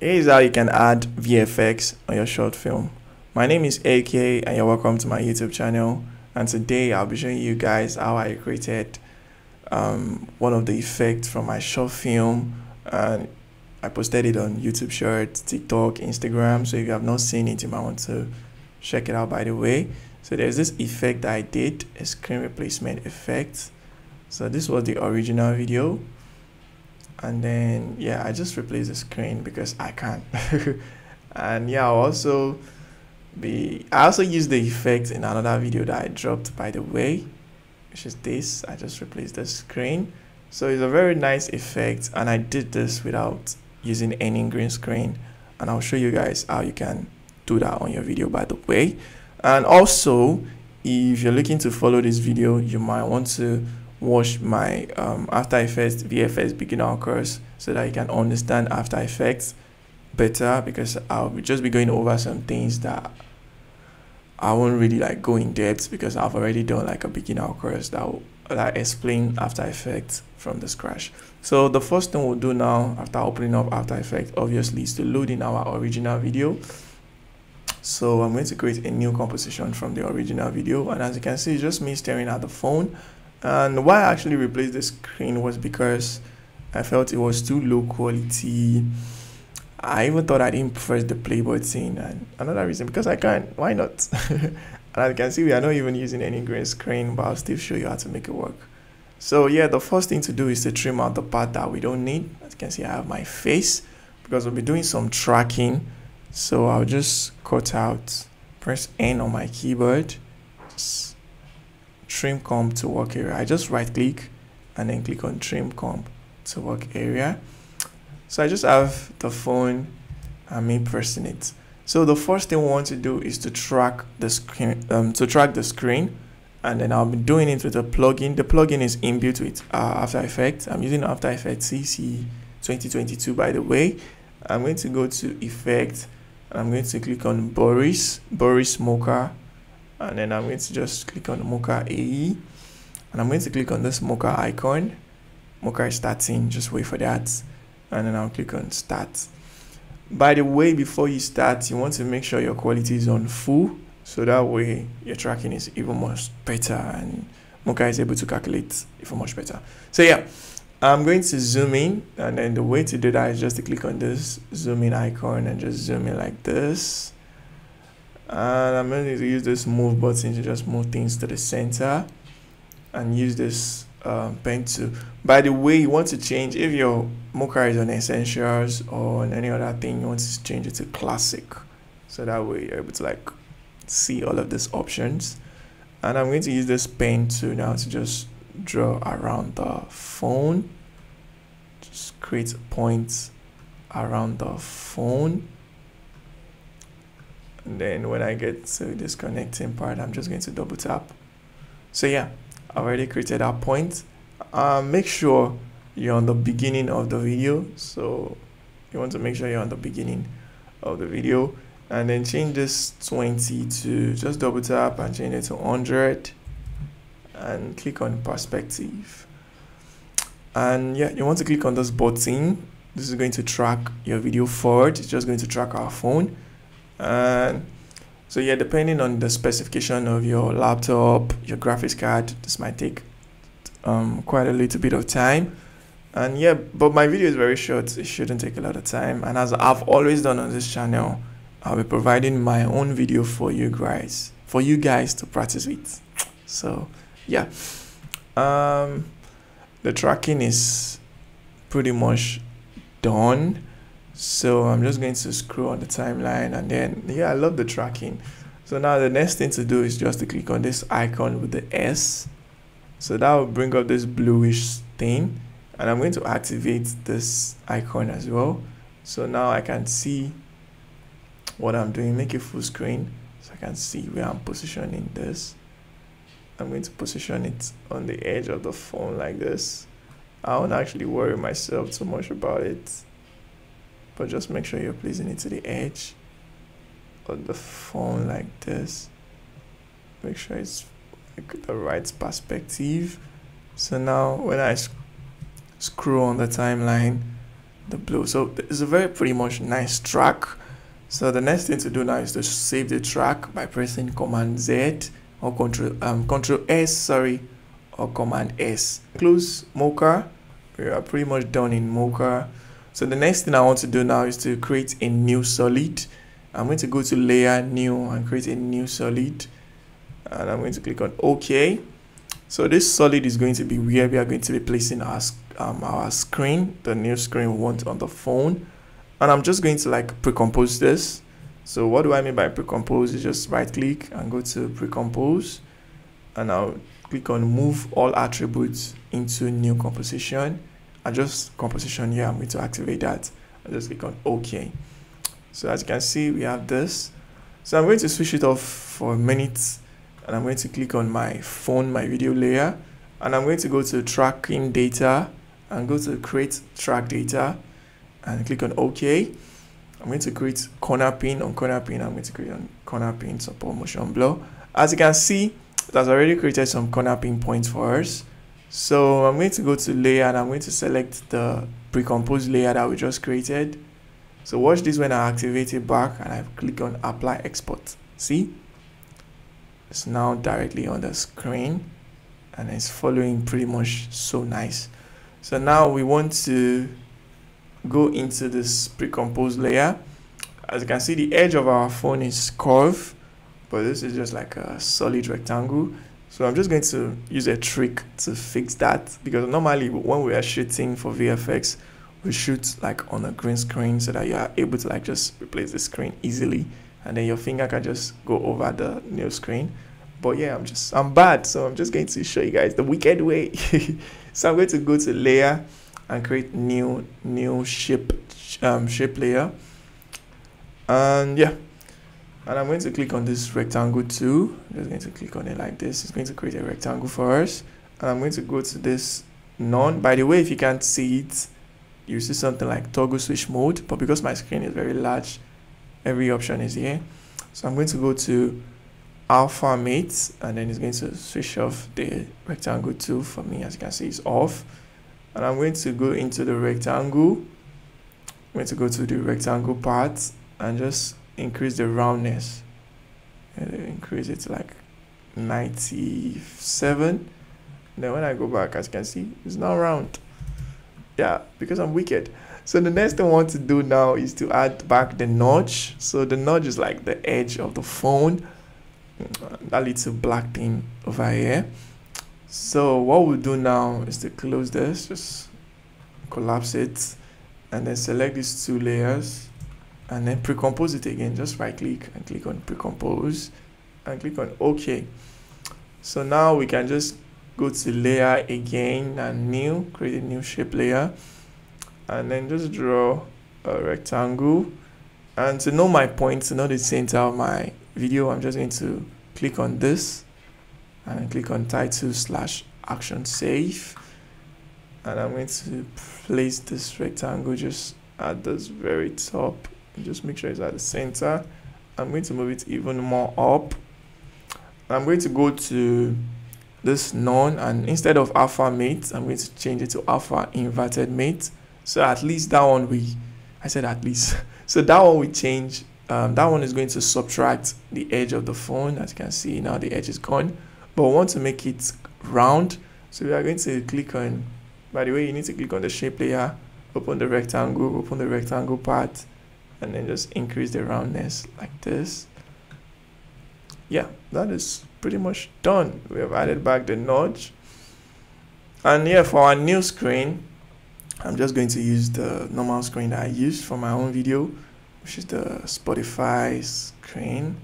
Here is how you can add VFX on your short film. My name is AK and you're welcome to my YouTube channel, and today I'll be showing you guys how I created one of the effects from my short film, and I posted it on YouTube Shorts, TikTok, Instagram. So if you have not seen it, you might want to check it out. By the way, so there's this effect that I did, a screen replacement effect. So this was the original video, and then yeah, I just replaced the screen because I can. And yeah, I also used the effect in another video that I dropped, by the way, which is this. I just replaced the screen. So it's a very nice effect, and I did this without using any green screen, and I'll show you guys how you can do that on your video, by the way. And also, if you're looking to follow this video, you might want to watch my After Effects VFX beginner course so that you can understand After Effects better, because I'll just be going over some things that I won't really like go in depth, because I've already done like a beginner course that explain After Effects from the scratch. So the first thing we'll do now after opening up After Effects, obviously, is to load in our original video. So I'm going to create a new composition from the original video, and as you can see, it's just me staring at the phone. And why I actually replaced the screen was because I felt it was too low quality. I even thought I didn't press the play button, and another reason because I can't. Why not? And as you can see, we are not even using any green screen, but I'll still show you how to make it work. So yeah, the first thing to do is to trim out the part that we don't need. As you can see, I have my face because we'll be doing some tracking. So I'll just cut out, press N on my keyboard, trim comp to work area. I just right click and then click on trim comp to work area. So I just have the phone and me pressing it. So the first thing we want to do is to track the screen, and then I'll be doing it with a plugin. The plugin is inbuilt with After Effects. I'm using After Effects CC 2022, by the way. I'm going to go to Effect, and I'm going to click on Boris Mocha, and then I'm going to just click on Mocha AE, and I'm going to click on this Mocha icon. Mocha is starting, just wait for that. And then I'll click on start. By the way, before you start, you want to make sure your quality is on full, so that way your tracking is even much better and Mocha is able to calculate even much better. So yeah, I'm going to zoom in, and then the way to do that is just to click on this zoom in icon and just zoom in like this. And I'm going to use this move button to just move things to the center, and use this pen tool. By the way, you want to change, if your Mocha is on essentials or on any other thing, you want to change it to classic, so that way you're able to like see all of these options. And I'm going to use this pen tool now to just draw around the phone, just create points around the phone. And then when I get to this connecting part, I'm just going to double tap. So yeah, I've already created our point. Make sure you're on the beginning of the video, so you want to make sure you're on the beginning of the video, and then change this 20 to, just double tap and change it to 100, and click on perspective. And yeah, you want to click on this button. This is going to track your video forward. It's just going to track our phone. And so yeah, depending on the specification of your laptop, your graphics card, this might take quite a little bit of time. And yeah, but my video is very short, it shouldn't take a lot of time. And as I've always done on this channel, I'll be providing my own video for you guys, to practice with. So yeah, the tracking is pretty much done. So I'm just going to scroll on the timeline, and then yeah, I love the tracking. So now the next thing to do is just to click on this icon with the S, so that will bring up this bluish thing, and I'm going to activate this icon as well. So now I can see what I'm doing. Make it full screen so I can see where I'm positioning this. I'm going to position it on the edge of the phone like this. I won't actually worry myself too much about it, but just make sure you're placing it to the edge of the phone like this. Make sure it's like the right perspective. So now when I scroll on the timeline, the blue. So it's a very pretty much nice track. So the next thing to do now is to save the track by pressing Command Z or Control S, sorry, or Command S. Close Mocha. We are pretty much done in Mocha. So the next thing I want to do now is to create a new solid. I'm going to go to Layer, New, and create a new solid. And I'm going to click on OK. So this solid is going to be where we are going to be placing our screen, the new screen we want on the phone. And I'm just going to like pre-compose this. So what do I mean by pre-compose? Is just right click and go to pre-compose, and I'll click on move all attributes into new composition. Adjust composition here, I'm going to activate that. I'll just click on OK. So as you can see, we have this. So I'm going to switch it off for a minute, and I'm going to click on my phone, my video layer, and I'm going to go to tracking data and go to create track data and click on OK. I'm going to create corner pin. On corner pin, I'm going to create on corner pin support motion blur. As you can see, it has already created some corner pin points for us. So I'm going to go to layer, and I'm going to select the pre-composed layer that we just created. So watch this, when I activate it back and I click on apply export, see, it's now directly on the screen and it's following pretty much so nice. So now we want to go into this pre-composed layer. As you can see, the edge of our phone is curved, but this is just like a solid rectangle. So I'm just going to use a trick to fix that, because normally when we are shooting for VFX, we shoot like on a green screen so that you are able to like just replace the screen easily, and then your finger can just go over the new screen. But yeah, I'm bad, so I'm just going to show you guys the wicked way. So I'm going to go to layer and create new shape layer, and yeah, and I'm going to click on this rectangle too. I'm just going to click on it like this. It's going to create a rectangle for us, and I'm going to go to this none. By the way, if you can't see it, you see something like toggle switch mode, but because my screen is very large, every option is here. So I'm going to go to alpha mate, and then it's going to switch off the rectangle too for me. As you can see, it's off. And I'm going to go into the rectangle. I'm going to go to the rectangle part and just increase the roundness. And increase it to like 97. Then when I go back, as you can see, it's not round. Yeah, because I'm wicked. So the next thing I want to do now is to add back the notch. So the notch is like the edge of the phone. That little black thing over here. So what we'll do now is to close this, just collapse it, and then select these two layers and then pre-compose it again. Just right click and click on pre-compose and click on OK. So now we can just go to layer again and new, create a new shape layer, and then just draw a rectangle. And to know my point, to know the center of my video, I'm just going to click on this and click on title / action save, and I'm going to place this rectangle just at this very top. Just make sure it's at the center. I'm going to move it even more up. I'm going to go to this none, and instead of alpha mate, I'm going to change it to alpha inverted mate. So at least that one I said at least. So that one we change. That one is going to subtract the edge of the phone. As you can see, now the edge is gone. But we want to make it round, so we are going to click on, by the way, you need to click on the shape layer, open the rectangle part, and then just increase the roundness like this. Yeah, that is pretty much done. We have added back the notch. And yeah, for our new screen, I'm just going to use the normal screen that I used for my own video, which is the Spotify screen.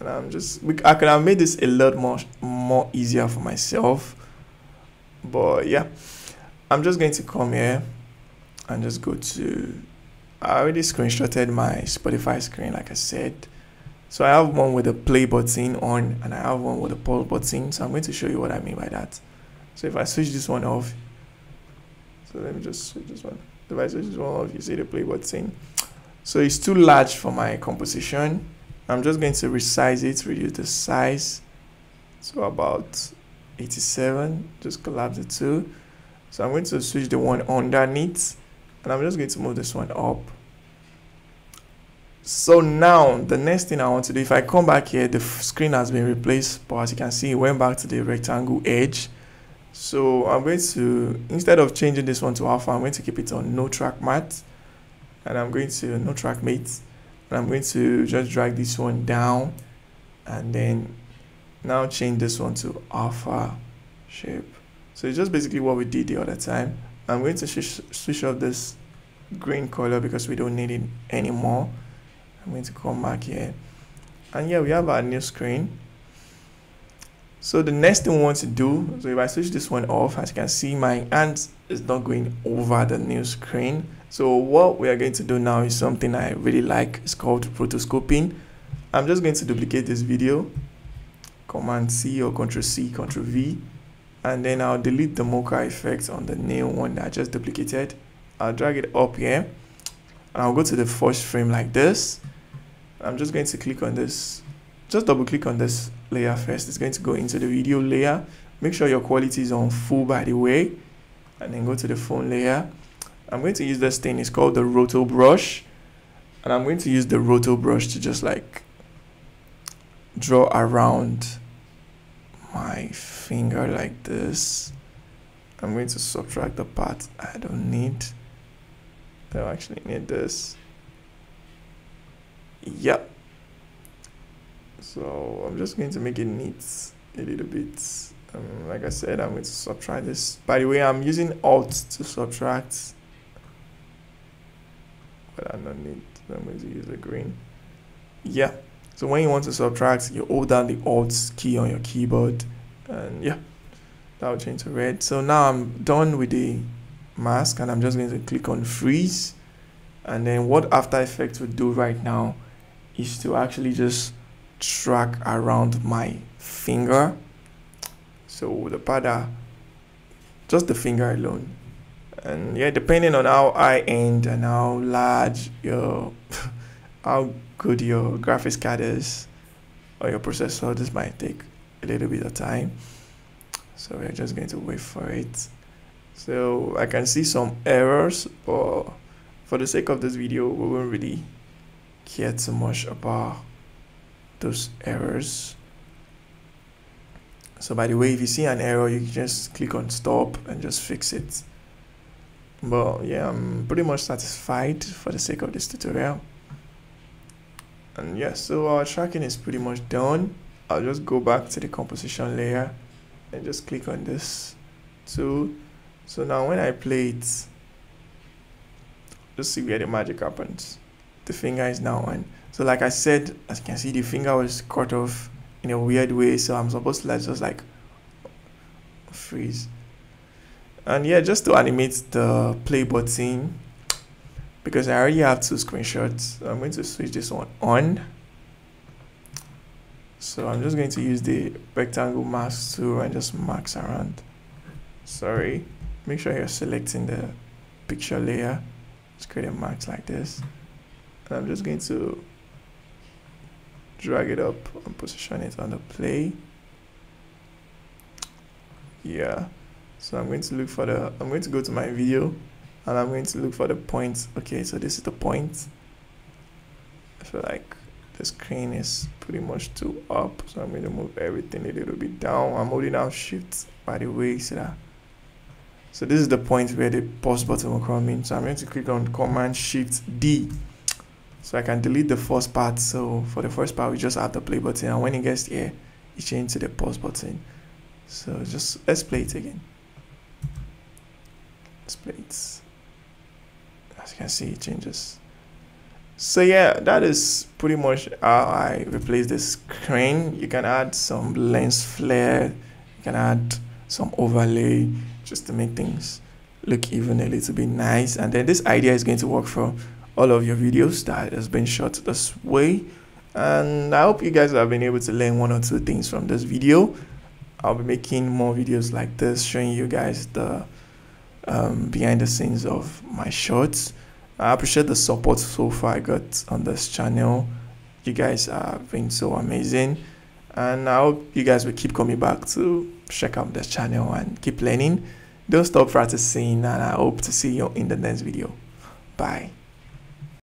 And I could have made this a lot more easier for myself, but yeah, I'm just going to come here and just go to, I already screenshotted my Spotify screen, like I said. So I have one with the play button on, and I have one with the pause button. So I'm going to show you what I mean by that. So if I switch this one off, so let me just switch this one. If I switch this one off, you see the play button. So it's too large for my composition. I'm just going to resize it, reduce the size to about 87, just collapse the two. So I'm going to switch the one underneath and I'm just going to move this one up. So now the next thing I want to do, if I come back here, the screen has been replaced, but as you can see, it went back to the rectangle edge. So I'm going to, instead of changing this one to alpha, I'm going to keep it on no track mat, and I'm going to no track mate, and I'm going to just drag this one down, and then now change this one to alpha shape. So it's just basically what we did the other time. I'm going to switch off this green color because we don't need it anymore. I'm going to come back here, and yeah, we have our new screen. So the next thing we want to do, so if I switch this one off, as you can see, my hand is not going over the new screen. So what we are going to do now is something I really like. It's called rotoscoping. I'm just going to duplicate this video, Command C or Control C, Control V, and then I'll delete the Mocha effect on the new one that I just duplicated. I'll drag it up here, and I'll go to the first frame like this. I'm just going to click on this, just double click on this layer first. It's going to go into the video layer. Make sure your quality is on full, by the way, and then go to the phone layer. I'm going to use this thing, it's called the roto brush, and I'm going to use the roto brush to just like draw around my finger like this. I'm going to subtract the part I don't need. I don't actually need this. Yeah. So I'm just going to make it neat a little bit. Like I said, I'm going to subtract this. By the way, I'm using Alt to subtract, but I don't need. I'm going to use the green. Yeah. So when you want to subtract, you hold down the Alt key on your keyboard, and yeah, that will change to red. So now I'm done with the mask, and I'm just going to click on freeze. And then what After Effects would do right now is to actually just track around my finger. So the pada, just the finger alone. And yeah, depending on how high end and how large your how good your graphics card is or your processor, this might take a little bit of time, so we're just going to wait for it. So I can see some errors, but for the sake of this video, we won't really care too much about those errors. So by the way, if you see an error, you can just click on stop and just fix it. But yeah, I'm pretty much satisfied for the sake of this tutorial. And yeah, so our tracking is pretty much done. I'll just go back to the composition layer and just click on this tool. So now when I play it, just see where the magic happens. The finger is now on. So like I said, as you can see, the finger was cut off in a weird way, so I'm supposed to just like freeze. And yeah, just to animate the play button, because I already have two screenshots, I'm going to switch this one on. So I'm just going to use the rectangle mask tool and just mask around. Sorry, make sure you're selecting the picture layer. Just create a mask like this. I'm just going to drag it up and position it on the play. Yeah. So I'm going to look for the, I'm going to go to my video, and I'm going to look for the point. Okay, so this is the point. I feel like the screen is pretty much too up, so I'm going to move everything a little bit down. I'm holding down shift, by the way, so that. So this is the point where the pause button will come in. So I'm going to click on Command Shift D. So I can delete the first part. So for the first part, we just have the play button, and when it gets here, it changes to the pause button. So just let's play it again. Let's play it. As you can see, it changes. So yeah, that is pretty much how I replace this screen. You can add some lens flare, you can add some overlay just to make things look even a little bit nice. And then this idea is going to work for all of your videos that has been shot this way, and I hope you guys have been able to learn one or two things from this video. I'll be making more videos like this, showing you guys the behind the scenes of my shots. I appreciate the support so far I got on this channel. You guys have been so amazing, and I hope you guys will keep coming back to check out this channel and keep learning. Don't stop practicing, and I hope to see you in the next video. Bye.